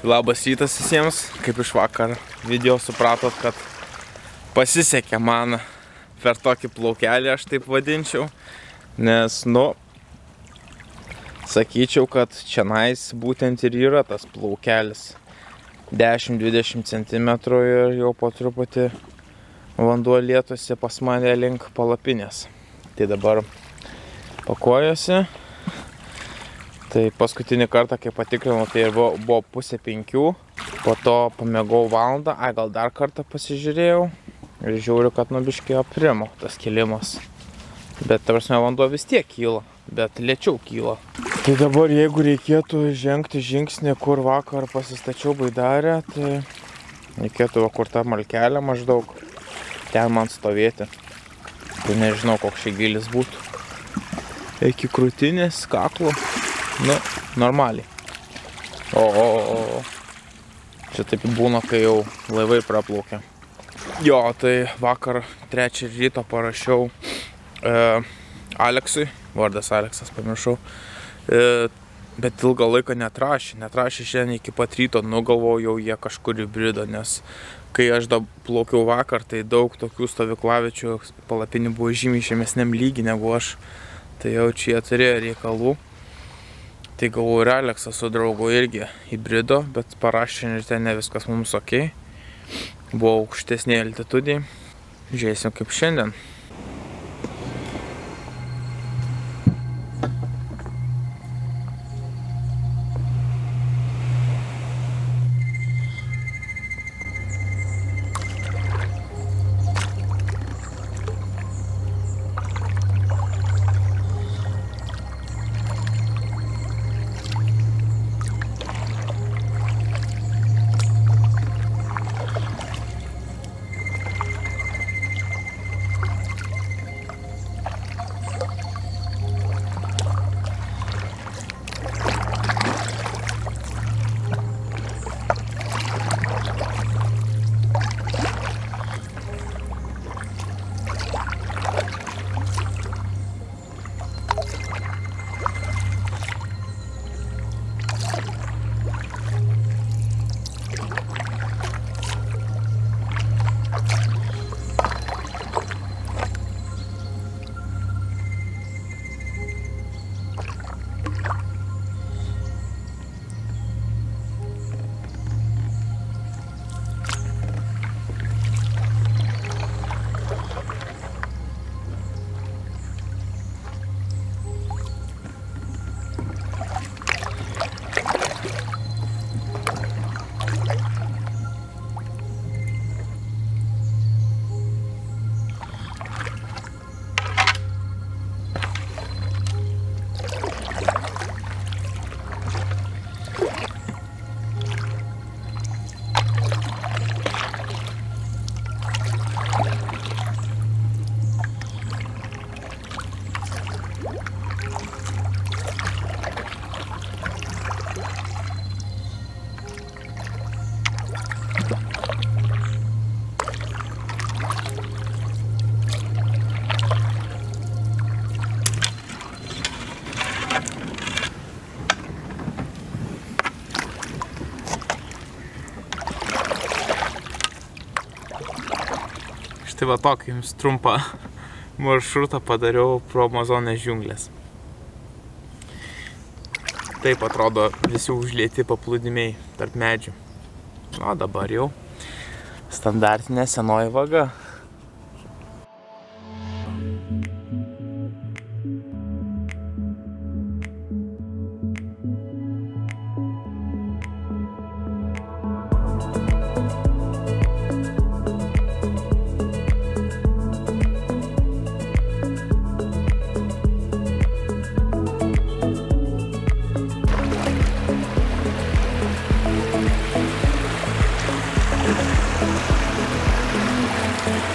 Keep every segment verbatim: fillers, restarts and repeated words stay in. Tai labas rytas visiems, kaip iš vakar video supratot, kad pasisekė man per tokį plaukelį, aš taip vadinčiau, nes, nu, sakyčiau, kad čianais būtent ir yra tas plaukelis dešimt dvidešimt centimetrų ir jau po truputį vanduo lietusi pas mane link palapinės. Tai dabar pakuojuosi. Tai paskutinį kartą, kai patikrinau, tai buvo, buvo pusė penkių. Po to pamėgau valandą, ai gal dar kartą pasižiūrėjau ir žiūriu, kad nu biškai aprimo tas kilimas. Bet, ta prasme, vanduo vis tiek kyla, bet lėčiau kyla. Tai dabar, jeigu reikėtų žengti žingsnį, kur vakar pasistačiau baidarę, tai reikėtų, kur ta malkelė maždaug, ten man stovėti. Tai nežinau, koks šį gilis būtų. Iki krūtinės, kaklo. Nu, normaliai. O, o, o, o. Čia taip būna, kai jau laivai praplaukia. Jo, tai vakar trečią ryto parašiau e, Alexui. Vardas Alexas, pamiršau. Bet ilgą laiką netrašė, netrašė šiandien iki pat ryto, nugalvojau, jau jie kažkur įbrido, nes kai aš da plaukiau vakar, tai daug tokių stovyklavičių palapinių buvo žymiai žemesniam lygi negu aš, tai jau čia jie turėjo reikalų. Tai galvoju, ir Aleksas su draugu irgi įbrido, bet parašė ir ten ne viskas mums ok, buvo aukštesnėje altitudėje, žiūrėsim kaip šiandien. Tai va tokį jums trumpą maršrutą padariau pro Amazonės džiunglės. Taip atrodo visi užlieti paplūdimiai tarp medžių. O dabar jau standartinė senoji vaga. Thank you.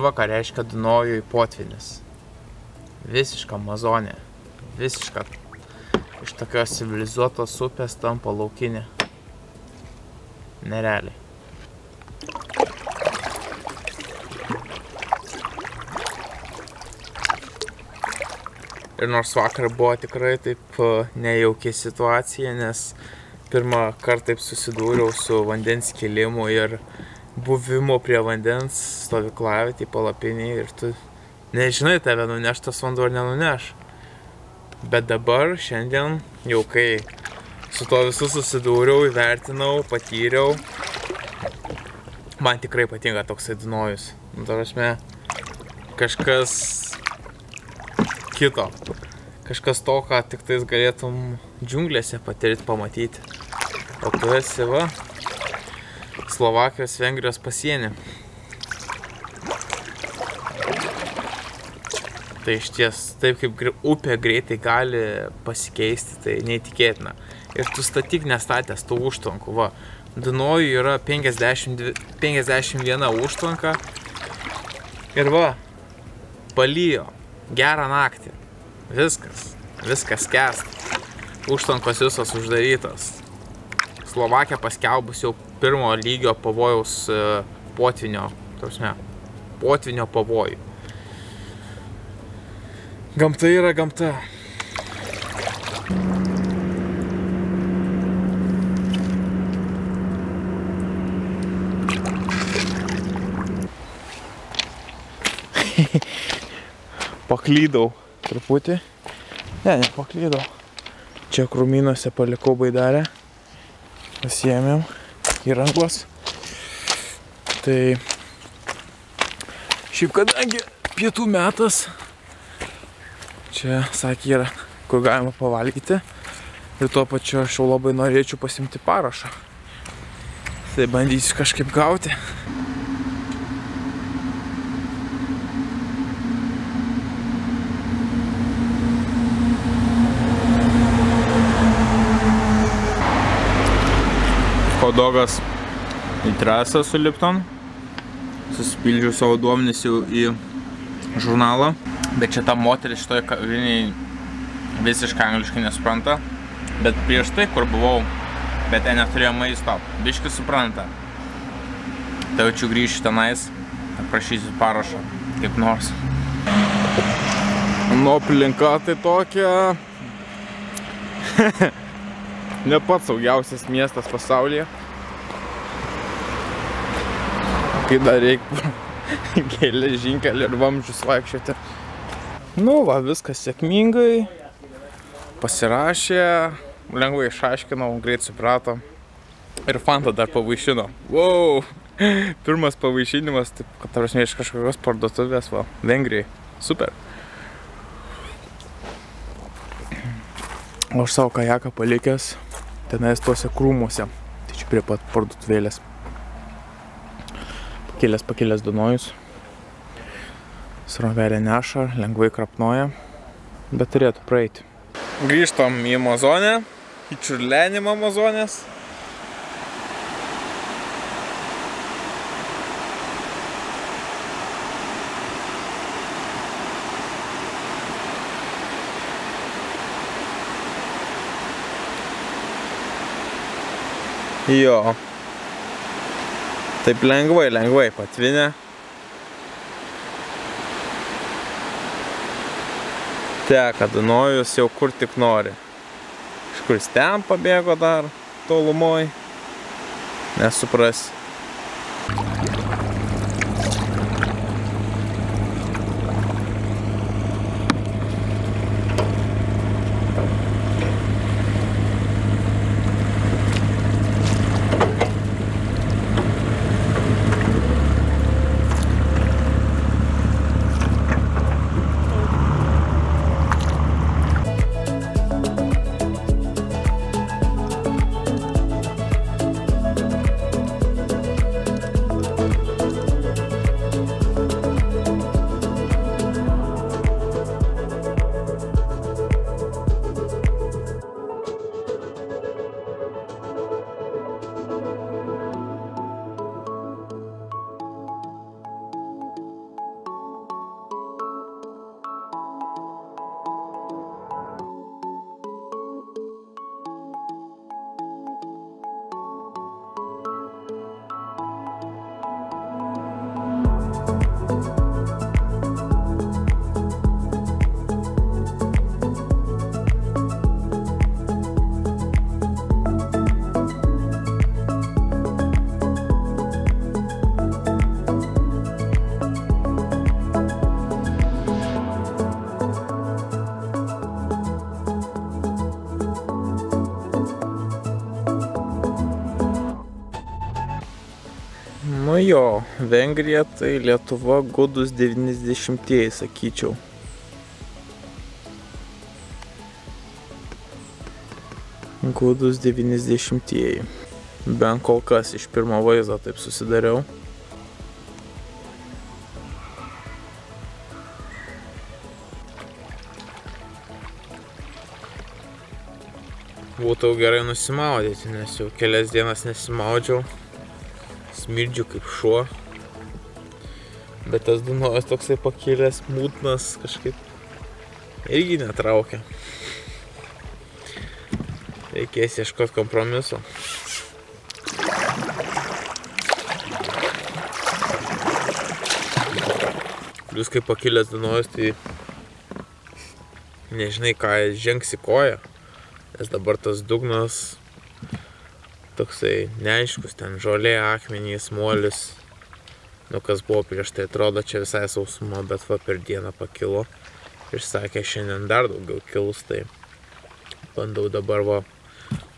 kurva, ką reiškia Dunojui potvinis. Visiška Amazonė. Visiška. Iš tokios civilizuotos upės tampa laukinė. Nerealiai. Ir nors vakar buvo tikrai taip nejaukia situacija, nes pirmą kartą taip susidūriau su vandens kilimu ir buvimu prie vandens, stovyklavietėj, palapinėj, ir tu nežinai, tave nuneš tas vanduo ar nenuneš. Bet dabar, šiandien, jau kai su to visu susidūriau, įvertinau, patyriau, man tikrai patinka toksai Dunojus. Nu, ta prasme, kažkas kito. Kažkas to, ką tik tais galėtum džiunglėse patirti, pamatyti. O tu esi, va, Slovakijos, Vengrijos pasienį. Tai iš ties, taip kaip upė greitai gali pasikeisti, tai neįtikėtina. Ir tu statyk nestatęs tų užtvankų, va. Dunojui yra penkiasdešimt viena užtvanka. Ir va, palijo, gerą naktį. Viskas, viskas skęsta. Užtvankos visos uždarytos. Slovakija paskelbus jau pirmo lygio pavojaus potvinio, tarpsme, potvinio pavojų. Gamta yra gamta. Paklydau truputį. Ne, nepaklydau. Čia krūmynuose palikau baidarę. Pasiėmėm į rankos. Tai šiaip kadangi pietų metas, čia, sakė, yra, kur galima pavalgyti. Ir tuo pačiu aš jau labai norėčiau pasiimti parašą. Tai bandysiu kažkaip gauti. Hotdogas į trasą su Lipton. Susipildžiu savo duomenis jau į žurnalą. Bet čia ta moteris šitoje kavinėje visiškai angliškai nesupranta. Bet prieš tai, kur buvau, bet ten neturėjo maisto, biškai supranta. Tai jaučiu grįžti tenais, prašysiu parašo, kaip nors. Nu, aplinka tai tokia... Ne pats saugiausias miestas pasaulyje. Kai dar reikia geležinkelį ir vamzdžius vaikščioti. Nu va, viskas sėkmingai, pasirašė, lengvai išaiškinau, greit suprato. Ir Fanta dar pavaišino. Wow! Pirmas pavaišinimas, taip, kad ta prasme, iš kažkokios parduotuvės, va, Vengrijai. Super! O aš savo kajaką palikęs tenais tuose krūmuose, tai čia prie pat parduotuvėlės. Pakėlės, pakėlės Dunojus. Srovelė neša, lengvai krapnoja, bet turėtų praeiti. Grįžtam į Amazonę, į čiurlenimą Amazonės. Jo, taip lengvai, lengvai patvinę. Teka Dunojus jau kur tik nori. Kažkur jis ten pabėgo dar tolumoj. Nesupras. jo, Vengrija tai Lietuva godus devyniasdešimtieji, sakyčiau. Godus devyniasdešimtieji. Bent kol kas iš pirmo vaizdo taip susidariau. Būtų gerai nusimaudyti, nes jau kelias dienas nesimaudžiau. Smirdžiu kaip šuo. Bet tas Dunojus toksai pakilęs, mūtnas, kažkaip irgi netraukia. Reikės ieškoti kompromiso. Plius kaip pakilęs Dunojus, tai nežinai, ką žengsi koją. Nes dabar tas dugnas toksai neaiškus, ten žolė, akmenys, molis. Nu, kas buvo prieš tai, atrodo čia visai sausuma, bet va per dieną pakilo. Ir sakė, šiandien dar daugiau kilus, tai bandau dabar va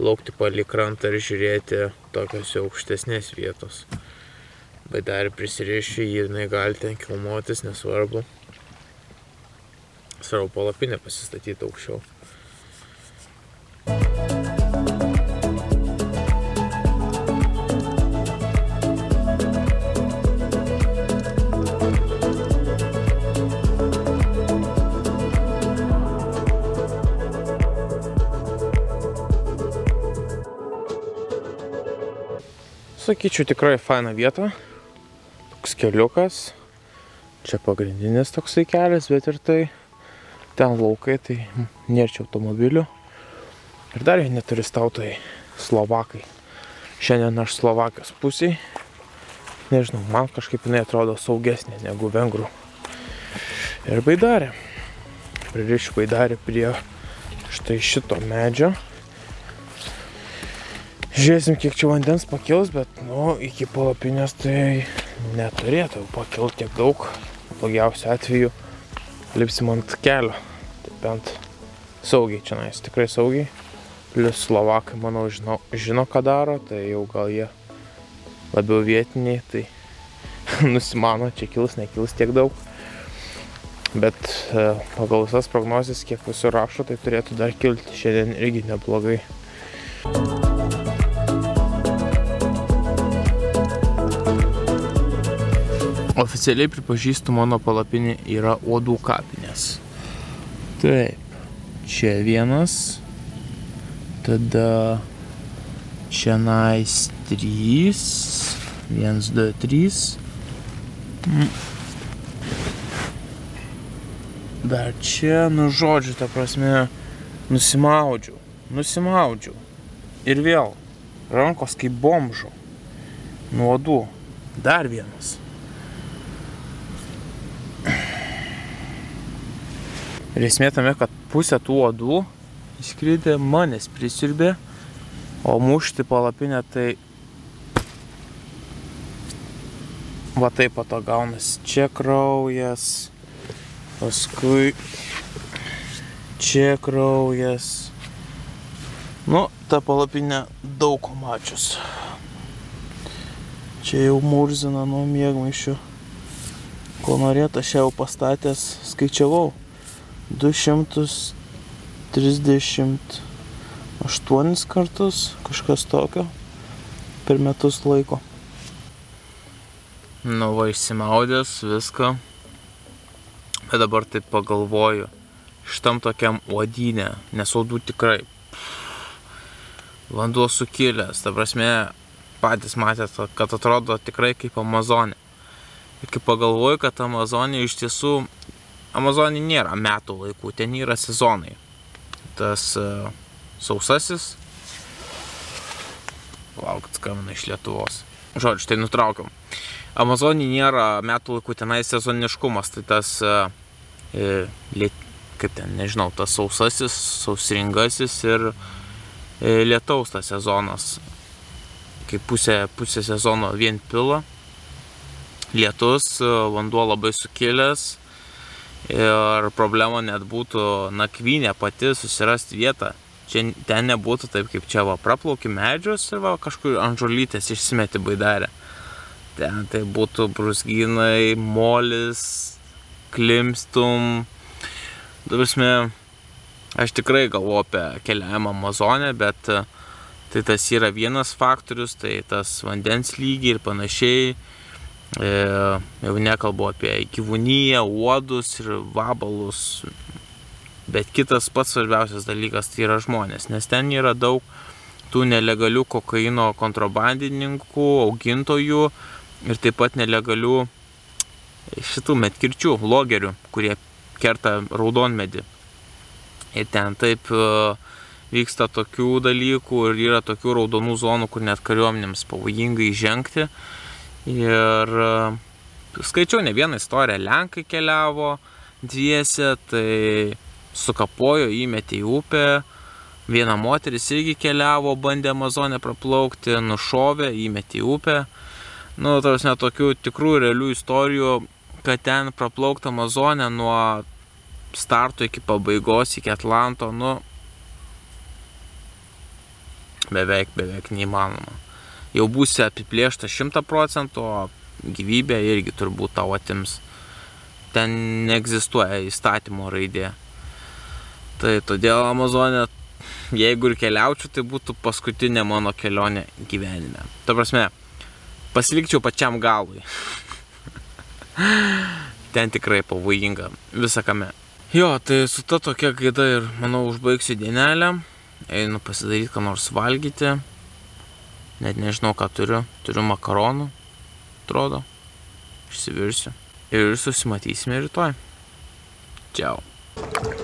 plaukti palei krantą ir žiūrėti tokios jau aukštesnės vietos. Bet dar prisirišiu jį, jinai gali ten kilmotis, nesvarbu. Svarbu palapinę pasistatyti aukščiau. Sakyčiau, tikrai faina vieta. Toks keliukas. Čia pagrindinis toksai kelias, bet ir tai ten laukai, tai nėra čia automobilių. Ir dar jie neturistautojai, Slovakai. Šiandien aš Slovakijos pusėj. Nežinau, man kažkaip jinai atrodo saugesnė negu vengrų. Ir baidarė. Pririšiu baidarį prie štai šito medžio. Žiūrėsim, kiek čia vandens pakils, bet nu, iki palapinės tai neturėtų pakilti tiek daug. Blogiausiu atveju lipsim ant kelio. Tai bent saugiai čia, nes tikrai saugiai. Plius Slovakai, manau, žino, žino, ką daro, tai jau gal jie labiau vietiniai, tai nusimano, čia kils, nekils tiek daug. Bet e, pagal visas prognozes, kiek visur rašo, tai turėtų dar kilti. Šiandien irgi neblogai. Oficialiai pripažįstu, mano palapinė yra O du kapinės. Taip, čia vienas, tada čia nais trys, viens, du, trys. Dar čia, nu žodžiu, ta prasme, nusimaudžiau, nusimaudžiau. Ir vėl, rankos kaip bomžo, nuo O du, dar vienas. Ir esmė tame, kad pusę tų uodų išskridė, manęs prisirbė, o mušti palapinę tai va taip pat to gaunasi. Čia kraujas, paskui čia kraujas. Nu, ta palapinė daug ko mačius. Čia jau murzina nuo miegmaišių. Ko norėt, aš jau pastatęs skaičiavau. du šimtus trisdešimt aštuonis kartus, kažkas tokio, per metus laiko. Nu va, išsimaudęs viską. Bet dabar taip pagalvoju, šitam tokiam uodyne, nes uodų tikrai vanduo sukilęs, ta prasme, patys matėt, kad atrodo tikrai kaip Amazonė. Ir kaip pagalvoju, kad Amazonė iš tiesų Amazonė nėra metų laikų, ten yra sezonai. Tas uh, sausasis. Laukit, skamina iš Lietuvos. Žodžiu, tai nutraukiam. Amazonė nėra metų laikų, tenai sezoniškumas. Tai tas, uh, liet, kaip ten, nežinau, tas sausasis, sausringasis ir uh, lietaus tas sezonas. Kaip pusė, pusė sezono vien pila. Lietus, uh, vanduo labai sukilęs. Ir problema net būtų nakvynė pati susirasti vietą. Čia ten nebūtų taip kaip čia va, praplauki medžius ir va kažkur ant žolytės išsimeti baidarę. ten tai būtų brusginai, molis, klimstum. Dabar smė, aš tikrai galvoju apie keliavimą Amazonė, bet tai tas yra vienas faktorius, tai tas vandens lygiai ir panašiai. E, jau nekalbu apie gyvūniją, uodus ir vabalus, bet kitas pats svarbiausias dalykas tai yra žmonės, nes ten yra daug tų nelegalių kokaino kontrabandininkų, augintojų ir taip pat nelegalių šitų medkirčių, logerių, kurie kerta raudonmedį. Ir ten taip vyksta tokių dalykų ir yra tokių raudonų zonų, kur net kariuomenėms pavojingai žengti. Ir skaičiau ne vieną istoriją, lenkai keliavo dviese, tai sukapojo, įmetė į upę. Viena moteris irgi keliavo, bandė Amazonę praplaukti, nušovė, įmetė į upę. Nu, tarsi net tokių tikrų realių istorijų, kad ten praplaukti Amazonę nuo starto iki pabaigos, iki Atlanto, nu, beveik, beveik neįmanoma. Jau būsi apiplėšta šimtą procentų, o gyvybė irgi turbūt tau atims. Ten neegzistuoja įstatymo raidė. Tai todėl Amazonė, jeigu ir keliaučiau, tai būtų paskutinė mano kelionė gyvenime. Ta prasme, pasilikčiau pačiam galui. Ten tikrai pavojinga visakame. Jo, tai su ta tokia gaida ir, manau, užbaigsiu dienelę. Einu pasidaryti, ką nors valgyti. Net nežinau, ką turiu. Turiu makaronų, atrodo. Išsivirsiu. Ir susimatysime rytoj. Čiau.